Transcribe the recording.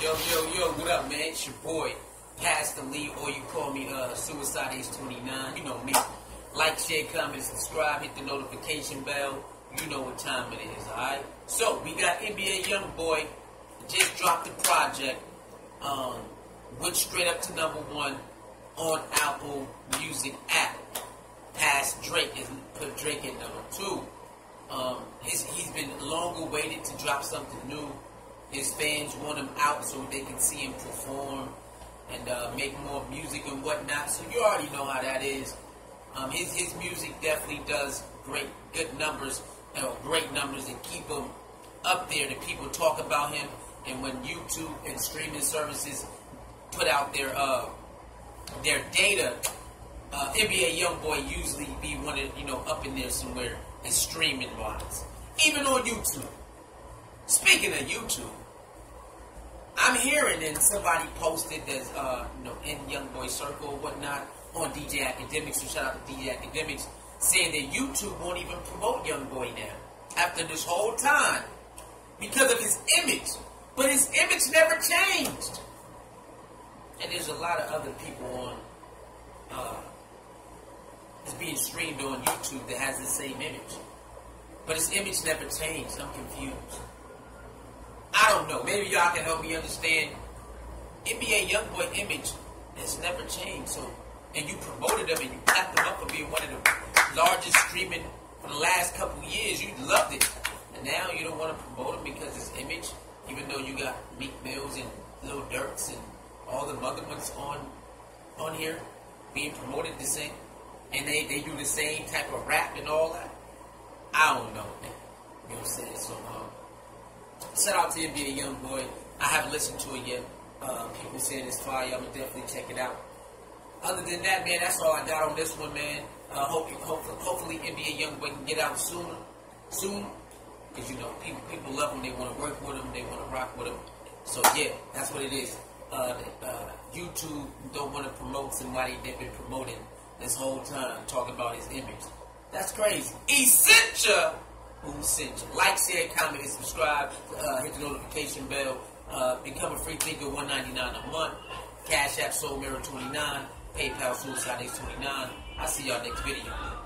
Yo, yo, yo, what up, man? It's your boy, Pastor Lee, or you call me SuicideH29. You know me. Like, share, comment, subscribe, hit the notification bell. You know what time it is, alright? So, we got NBA YoungBoy. Just dropped the project. Went straight up to #1 on Apple Music app. Past Drake, and put Drake at #2. He's been long awaited to drop something new. His fans want him out so they can see him perform and make more music and whatnot. So you already know how that is. His music definitely does good numbers, great numbers, and keep him up there. That people talk about him. And when YouTube and streaming services put out their data, NBA YoungBoy usually be one of up in there somewhere in streaming wise, even on YouTube. Speaking of YouTube, I'm hearing that somebody posted that's in YoungBoy circle or whatnot on DJ Akademiks. So shout out to DJ Akademiks, saying that YouTube won't even promote YoungBoy now after this whole time because of his image. But his image never changed. And there's a lot of other people on that's being streamed on YouTube that has the same image, but his image never changed. I'm confused. I don't know. Maybe y'all can help me understand. NBA YoungBoy image has never changed. So, and you promoted him and you clapped him up for being one of the largest streaming for the last couple of years. You loved it, and now you don't want to promote him because his image. Even though you got Meek Mills and Lil Durks and all the other ones on here being promoted the same, and they do the same type of rap and all that. I don't know, man. You know what I'm saying? So, shout out to NBA YoungBoy. I haven't listened to it yet. People saying it's fire. I'm gonna definitely check it out. Other than that, man, that's all I got on this one, man. Hopefully NBA YoungBoy can get out soon. Because, people love him. They want to work with him. They want to rock with him. So, yeah, that's what it is. YouTube don't want to promote somebody they've been promoting this whole time, talking about his image. That's crazy. Essential. Who sent you? Like, share, comment, and subscribe. Hit the notification bell. Become a free thinker, $1.99 a month. CashApp, SoulMirror29. PayPal, SuicideH29. I'll see y'all next video.